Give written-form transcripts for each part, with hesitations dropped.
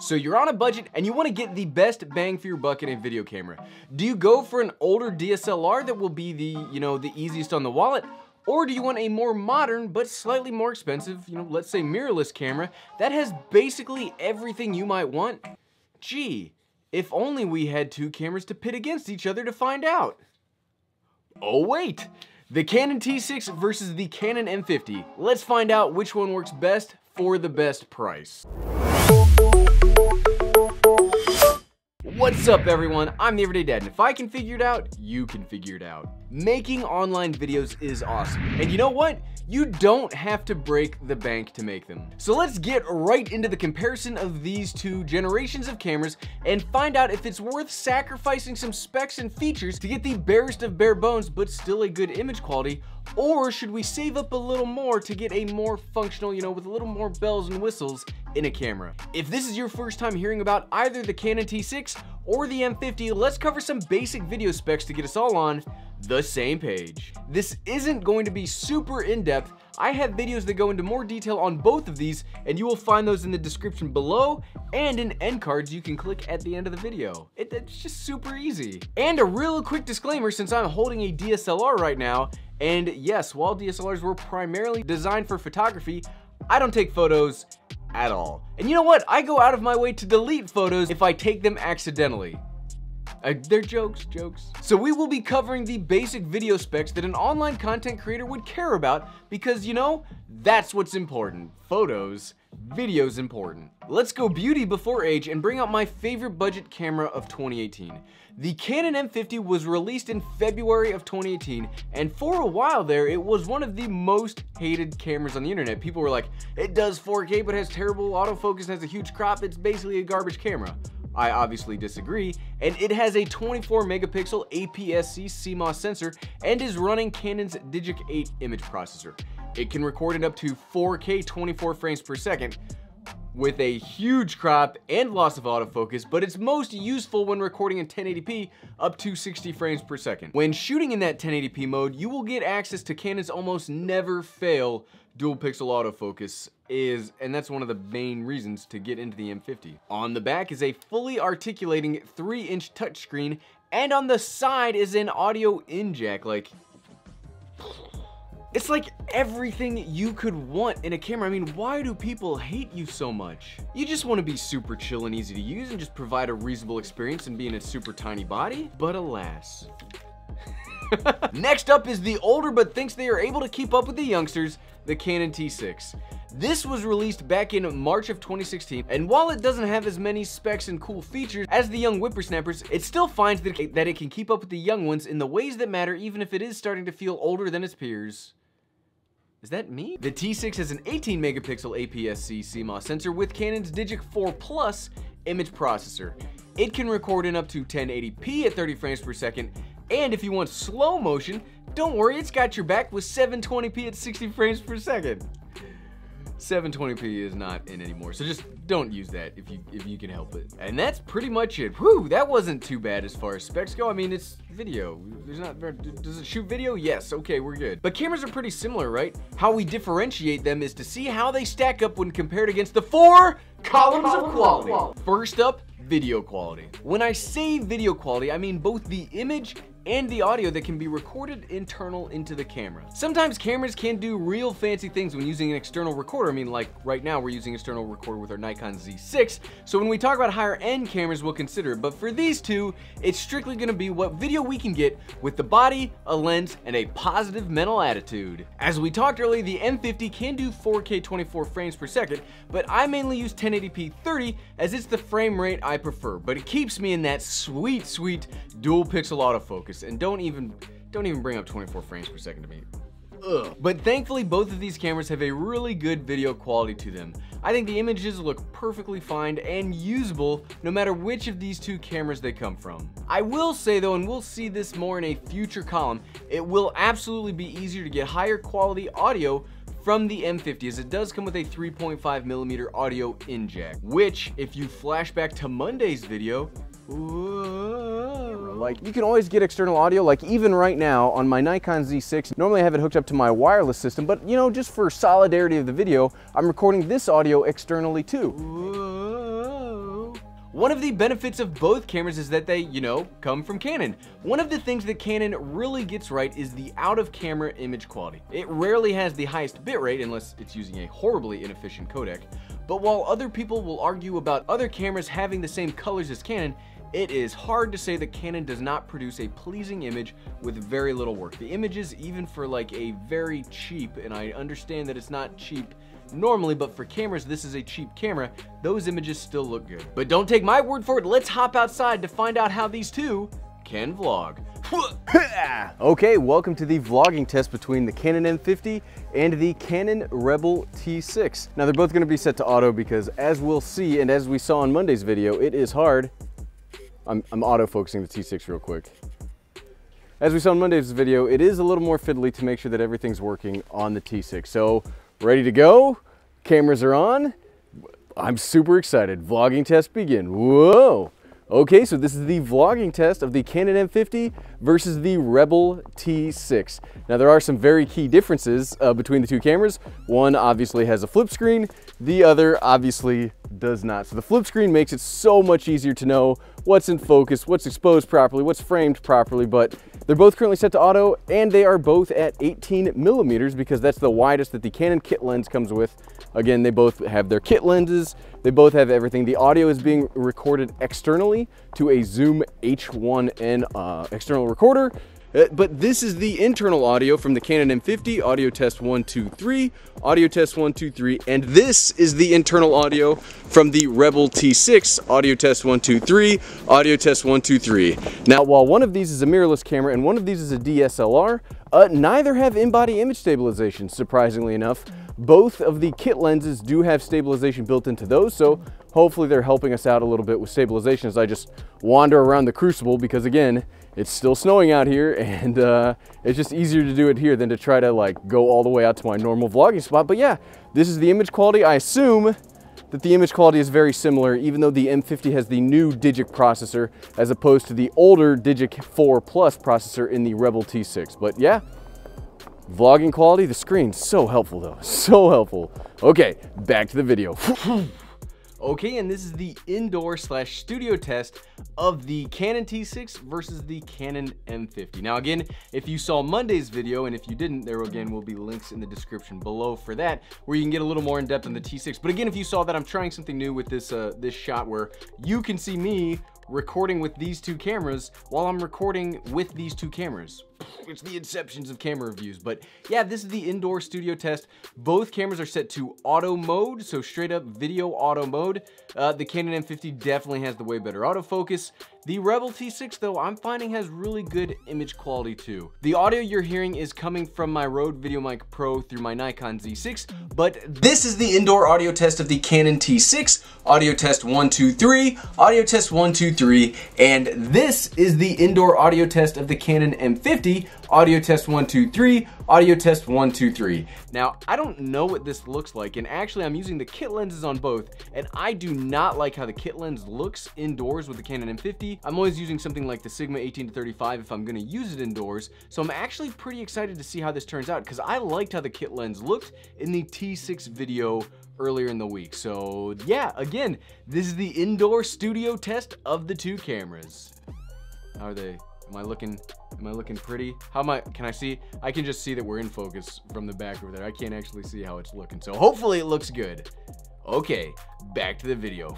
So you're on a budget and you want to get the best bang for your buck in a video camera. Do you go for an older DSLR that will be the easiest on the wallet? Or do you want a more modern but slightly more expensive, let's say mirrorless camera that has basically everything you might want? Gee, if only we had two cameras to pit against each other to find out. Oh wait, the Canon T6 versus the Canon M50. Let's find out which one works best for the best price. What's up everyone, I'm The Everyday Dad, and if I can figure it out, you can figure it out. Making online videos is awesome, and you know what? You don't have to break the bank to make them. So let's get right into the comparison of these two generations of cameras and find out if it's worth sacrificing some specs and features to get the barest of bare bones but still a good image quality, or should we save up a little more to get a more functional, with a little more bells and whistles in a camera. If this is your first time hearing about either the Canon T6 or the M50, let's cover some basic video specs to get us all on the same page. This isn't going to be super in-depth. I have videos that go into more detail on both of these, and you will find those in the description below and in end cards you can click at the end of the video. It's just super easy. And a real quick disclaimer, since I'm holding a DSLR right now, and yes, while DSLRs were primarily designed for photography, I don't take photos at all. And you know what? I go out of my way to delete photos if I take them accidentally. They're jokes. So we will be covering the basic video specs that an online content creator would care about because, that's what's important. Photos, video's important. Let's go beauty before age and bring out my favorite budget camera of 2018. The Canon M50 was released in February of 2018, and for a while there, it was one of the most hated cameras on the internet. People were like, it does 4K but has terrible autofocus and has a huge crop, it's basically a garbage camera. I obviously disagree, and it has a 24 megapixel APS-C CMOS sensor and is running Canon's Digic 8 image processor. It can record at up to 4K 24 frames per second with a huge crop and loss of autofocus, but it's most useful when recording in 1080p up to 60 frames per second. When shooting in that 1080p mode, you will get access to Canon's almost never fail dual pixel autofocus, and that's one of the main reasons to get into the M50. On the back is a fully articulating 3-inch touchscreen, and on the side is an audio in jack. It's like everything you could want in a camera. I mean, why do people hate you so much? You just want to be super chill and easy to use and just provide a reasonable experience and be in a super tiny body, but alas. Next up is the older but thinks they are able to keep up with the youngsters, the Canon T6. This was released back in March of 2016, and while it doesn't have as many specs and cool features as the young whippersnappers, it still finds that it can keep up with the young ones in the ways that matter, even if it is starting to feel older than its peers. Is that me? The T6 has an 18 megapixel APS-C CMOS sensor with Canon's DIGIC 4+ image processor. It can record in up to 1080p at 30 frames per second, and if you want slow motion, don't worry, it's got your back with 720p at 60 frames per second. 720p is not in anymore, so just don't use that if you can help it. And that's pretty much it. Whew, that wasn't too bad as far as specs go. I mean, it's video. Does it shoot video? Yes, okay, we're good. But cameras are pretty similar, right? How we differentiate them is to see how they stack up when compared against the four columns of quality. First up, video quality. When I say video quality, I mean both the image and the audio that can be recorded internal into the camera. Sometimes cameras can do real fancy things when using an external recorder. I mean, like right now we're using external recorder with our Nikon Z6, so when we talk about higher end cameras, we'll consider it. But for these two, it's strictly gonna be what video we can get with the body, a lens, and a positive mental attitude. As we talked earlier, the M50 can do 4K 24 frames per second, but I mainly use 1080p 30 as it's the frame rate I prefer, but it keeps me in that sweet, sweet dual pixel autofocus. And don't even bring up 24 frames per second to me. Ugh. But thankfully, both of these cameras have a really good video quality to them. I think the images look perfectly fine and usable no matter which of these two cameras they come from. I will say though, and we'll see this more in a future column, it will absolutely be easier to get higher quality audio from the M50 as it does come with a 3.5mm audio in jack, which if you flash back to Monday's video, you can always get external audio, like even right now on my Nikon Z6. Normally I have it hooked up to my wireless system, but just for solidarity of the video, I'm recording this audio externally too. Whoa. One of the benefits of both cameras is that they, you know, come from Canon. One of the things that Canon really gets right is the out-of-camera image quality. It rarely has the highest bitrate unless it's using a horribly inefficient codec. But while other people will argue about other cameras having the same colors as Canon, it is hard to say that Canon does not produce a pleasing image with very little work. The images, even for like a very cheap, and I understand that it's not cheap normally, but for cameras, this is a cheap camera, those images still look good. But don't take my word for it, let's hop outside to find out how these two can vlog. Okay, welcome to the vlogging test between the Canon M50 and the Canon Rebel T6. Now they're both gonna be set to auto because as we'll see, and as we saw on Monday's video, it is hard. I'm auto-focusing the T6 real quick. As we saw on Monday's video, it is a little more fiddly to make sure that everything's working on the T6. So, ready to go, cameras are on, I'm super excited. Vlogging test begin, whoa! Okay, so this is the vlogging test of the Canon M50 versus the Rebel T6. Now there are some very key differences between the two cameras. One obviously has a flip screen, the other obviously does not. So the flip screen makes it so much easier to know what's in focus, what's exposed properly, what's framed properly, but they're both currently set to auto and they are both at 18mm because that's the widest that the Canon kit lens comes with. Again, they both have their kit lenses, they both have everything. The audio is being recorded externally to a Zoom H1N external recorder. But this is the internal audio from the Canon M50, audio test 1, 2, 3, audio test 1, 2, 3, and this is the internal audio from the Rebel T6, audio test 1, 2, 3, audio test 1, 2, 3. Now, while one of these is a mirrorless camera and one of these is a DSLR, neither have in-body image stabilization, surprisingly enough. Both of the kit lenses do have stabilization built into those, so hopefully they're helping us out a little bit with stabilization as I just wander around the crucible because again, it's still snowing out here and it's just easier to do it here than to try to like go all the way out to my normal vlogging spot. But yeah, this is the image quality. I assume that the image quality is very similar even though the M50 has the new DIGIC processor as opposed to the older DIGIC 4+ processor in the Rebel T6. But yeah, vlogging quality, the screen's so helpful though, so helpful. Okay, back to the video. Okay, and this is the indoor / studio test of the Canon T6 versus the Canon M50. Now again, if you saw Monday's video, and if you didn't, there again will be links in the description below for that, where you can get a little more in depth on the T6. But again, if you saw that, I'm trying something new with this, this shot where you can see me recording with these two cameras while I'm recording with these two cameras. It's the inceptions of camera reviews, but yeah, this is the indoor studio test. Both cameras are set to auto mode, so straight up video auto mode. The Canon M50 definitely has the way better autofocus. The Rebel T6 though, I'm finding has really good image quality too. The audio you're hearing is coming from my Rode VideoMic Pro through my Nikon Z6, but this is the indoor audio test of the Canon T6, audio test 1, 2, 3, audio test 1, 2, 3, and this is the indoor audio test of the Canon M50, audio test 1, 2, 3, audio test 1, 2, 3. Now, I don't know what this looks like, and actually I'm using the kit lenses on both, and I do not like how the kit lens looks indoors with the Canon M50. I'm always using something like the Sigma 18-35 if I'm gonna use it indoors, so I'm actually pretty excited to see how this turns out, because I liked how the kit lens looked in the T6 video earlier in the week. So yeah, again, this is the indoor studio test of the two cameras. How are they? Am I looking pretty? How am I, can I see? I can just see that we're in focus from the back over there. I can't actually see how it's looking. So hopefully it looks good. Okay, back to the video.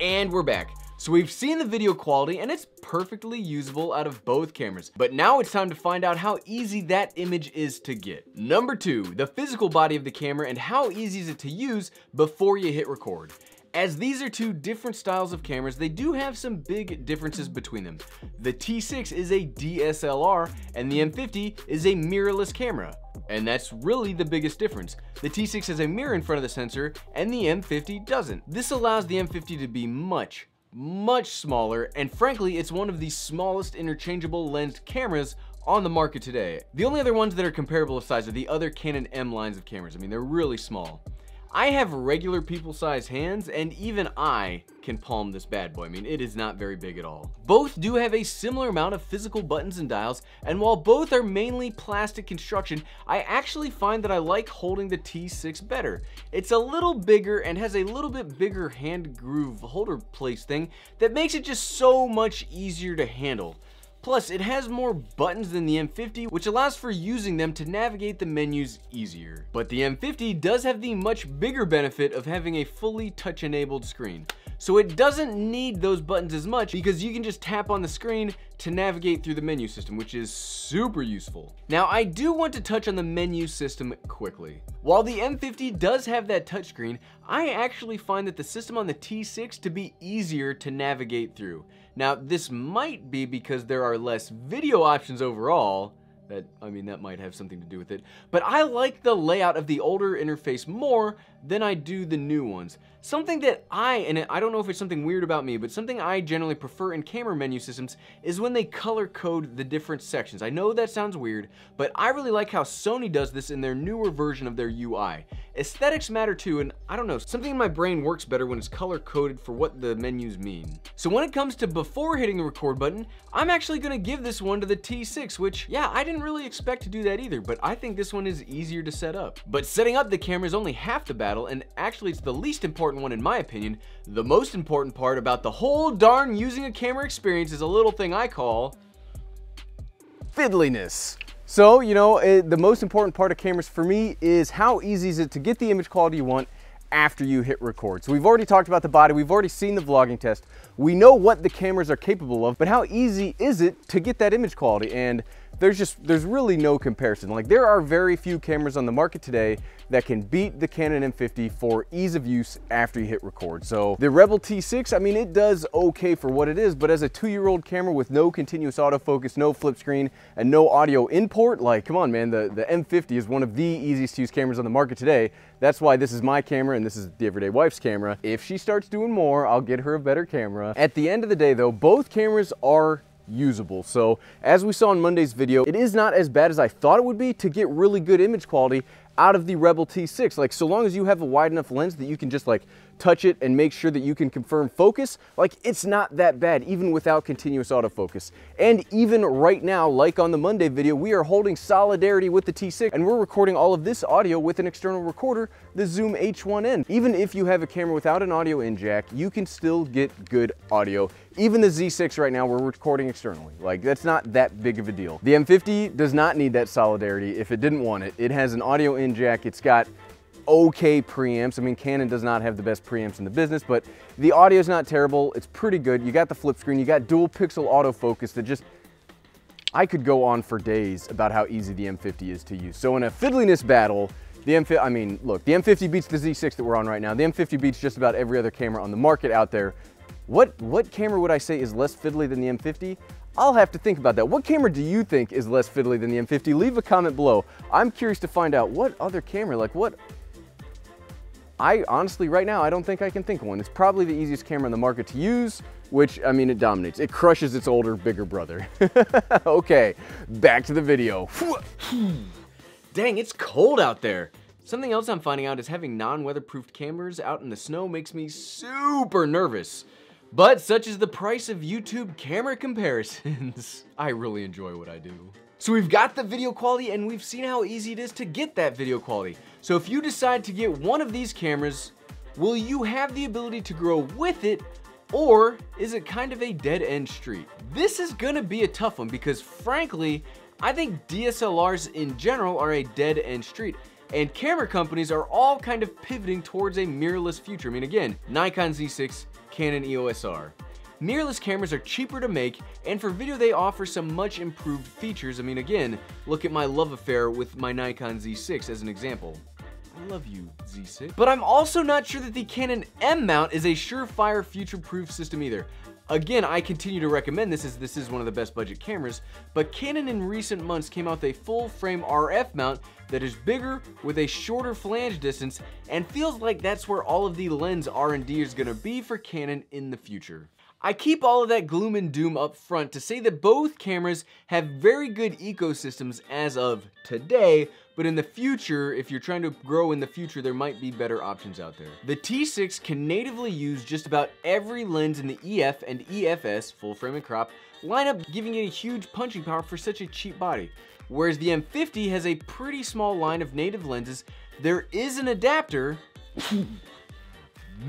And we're back. So we've seen the video quality and it's perfectly usable out of both cameras, but now it's time to find out how easy that image is to get. Number two, the physical body of the camera and how easy is it to use before you hit record. As these are two different styles of cameras, they do have some big differences between them. The T6 is a DSLR and the M50 is a mirrorless camera. And that's really the biggest difference. The T6 has a mirror in front of the sensor and the M50 doesn't. This allows the M50 to be much, much smaller, and frankly, it's one of the smallest interchangeable lensed cameras on the market today. The only other ones that are comparable in size are the other Canon M lines of cameras. I mean, they're really small. I have regular people-sized hands, and even I can palm this bad boy. I mean, it is not very big at all. Both do have a similar amount of physical buttons and dials, and while both are mainly plastic construction, I actually find that I like holding the T6 better. It's a little bigger and has a little bit bigger hand groove holder place thing that makes it just so much easier to handle. Plus, it has more buttons than the M50, which allows for using them to navigate the menus easier. But the M50 does have the much bigger benefit of having a fully touch-enabled screen. So it doesn't need those buttons as much because you can just tap on the screen to navigate through the menu system, which is super useful. Now, I do want to touch on the menu system quickly. While the M50 does have that touchscreen, I actually find that the system on the T6 to be easier to navigate through. Now, this might be because there are less video options overall. That might have something to do with it, but I like the layout of the older interface more than I do the new ones. Something that I don't know if it's something weird about me, but something I generally prefer in camera menu systems is when they color code the different sections. I know that sounds weird, but I really like how Sony does this in their newer version of their UI. Aesthetics matter too, and I don't know, something in my brain works better when it's color coded for what the menus mean. So when it comes to before hitting the record button, I'm actually gonna give this one to the T6, which, yeah, I didn't really expect to do that either, but I think this one is easier to set up. But setting up the camera is only half the battle, and actually it's the least important one in my opinion. The most important part about the whole darn using a camera experience is a little thing I call fiddliness. So, you know, the most important part of cameras for me is how easy is it to get the image quality you want after you hit record. So we've already talked about the body, we've already seen the vlogging test, we know what the cameras are capable of, but how easy is it to get that image quality? And there's really no comparison. Like, there are very few cameras on the market today that can beat the Canon M50 for ease of use after you hit record. So the Rebel T6, I mean, it does okay for what it is, but as a two-year-old camera with no continuous autofocus, no flip screen, and no audio import, like, come on, man, the M50 is one of the easiest to use cameras on the market today. That's why this is my camera and this is the everyday wife's camera. If she starts doing more, I'll get her a better camera. At the end of the day though, both cameras are usable. So as we saw in Monday's video, it is not as bad as I thought it would be to get really good image quality out of the Rebel T6. Like, so long as you have a wide enough lens that you can just like touch it and make sure that you can confirm focus, like, it's not that bad even without continuous autofocus. And even right now, like on the Monday video, we are holding solidarity with the T6 and we're recording all of this audio with an external recorder, the Zoom H1N. Even if you have a camera without an audio in jack, you can still get good audio. Even the Z6 right now, we're recording externally. Like, that's not that big of a deal. The M50 does not need that solidarity if it didn't want it. It has an audio in jack, it's got okay preamps. I mean, Canon does not have the best preamps in the business, but the audio is not terrible. It's pretty good. You got the flip screen, you got dual pixel autofocus that just, I could go on for days about how easy the M50 is to use. So in a fiddliness battle, the M50 beats the Z6 that we're on right now. The M50 beats just about every other camera on the market out there. What camera would I say is less fiddly than the M50? I'll have to think about that. What camera do you think is less fiddly than the M50? Leave a comment below. I'm curious to find out what other camera, like what, I honestly, right now, I don't think I can think of one. It's probably the easiest camera on the market to use, which, I mean, it dominates. It crushes its older, bigger brother. Okay, back to the video. Dang, it's cold out there. Something else I'm finding out is having non-weatherproofed cameras out in the snow makes me super nervous. But such is the price of YouTube camera comparisons. I really enjoy what I do. So we've got the video quality and we've seen how easy it is to get that video quality. So if you decide to get one of these cameras, will you have the ability to grow with it, or is it kind of a dead-end street? This is gonna be a tough one because frankly, I think DSLRs in general are a dead-end street. And camera companies are all kind of pivoting towards a mirrorless future. I mean, again, Nikon Z6, Canon EOS R. Mirrorless cameras are cheaper to make, and for video they offer some much improved features. I mean, again, look at my love affair with my Nikon Z6 as an example. I love you, Z6. But I'm also not sure that the Canon M mount is a surefire future-proof system either. Again, I continue to recommend this as this is one of the best budget cameras, but Canon in recent months came out with a full-frame RF mount that is bigger with a shorter flange distance and feels like that's where all of the lens R&D is gonna be for Canon in the future. I keep all of that gloom and doom up front to say that both cameras have very good ecosystems as of today, but in the future, if you're trying to grow in the future, there might be better options out there. The T6 can natively use just about every lens in the EF and EFS, full frame and crop, lineup, giving it a huge punching power for such a cheap body. Whereas the M50 has a pretty small line of native lenses, there is an adapter,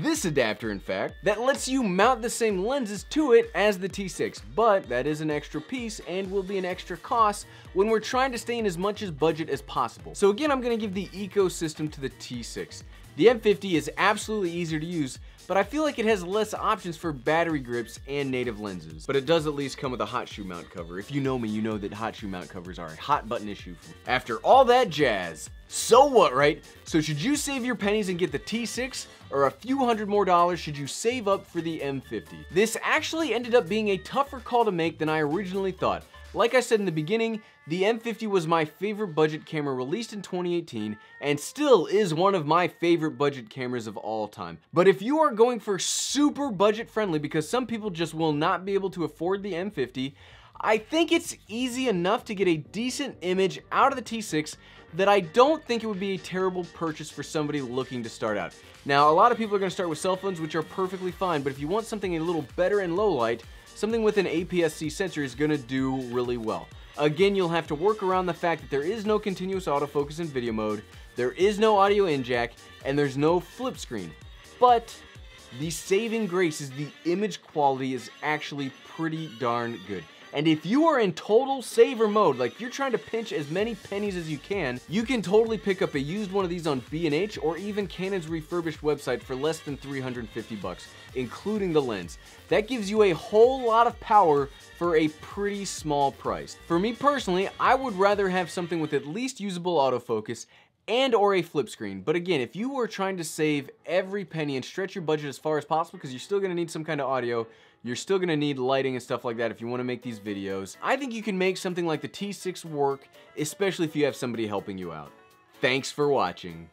this adapter in fact, that lets you mount the same lenses to it as the T6, but that is an extra piece and will be an extra cost when we're trying to stay in as much as budget as possible. So again, I'm gonna give the ecosystem to the T6. The M50 is absolutely easier to use, but I feel like it has less options for battery grips and native lenses. But it does at least come with a hot shoe mount cover. If you know me, you know that hot shoe mount covers are a hot button issue. After all that jazz, so what, right? So should you save your pennies and get the T6, or a few hundred more dollars should you save up for the M50? This actually ended up being a tougher call to make than I originally thought. Like I said in the beginning, the M50 was my favorite budget camera released in 2018 and still is one of my favorite budget cameras of all time. But if you are going for super budget friendly, because some people just will not be able to afford the M50, I think it's easy enough to get a decent image out of the T6 that I don't think it would be a terrible purchase for somebody looking to start out. Now, a lot of people are gonna start with cell phones, which are perfectly fine, but if you want something a little better in low light, something with an APS-C sensor is gonna do really well. Again, you'll have to work around the fact that there is no continuous autofocus in video mode, there is no audio in jack, and there's no flip screen. But the saving grace is the image quality is actually pretty darn good. And if you are in total saver mode, like you're trying to pinch as many pennies as you can totally pick up a used one of these on B&H or even Canon's refurbished website for less than 350 bucks, including the lens. That gives you a whole lot of power for a pretty small price. For me personally, I would rather have something with at least usable autofocus and or a flip screen. But again, if you were trying to save every penny and stretch your budget as far as possible, because you're still gonna need some kind of audio, you're still gonna need lighting and stuff like that if you wanna make these videos, I think you can make something like the T6 work, especially if you have somebody helping you out. Thanks for watching.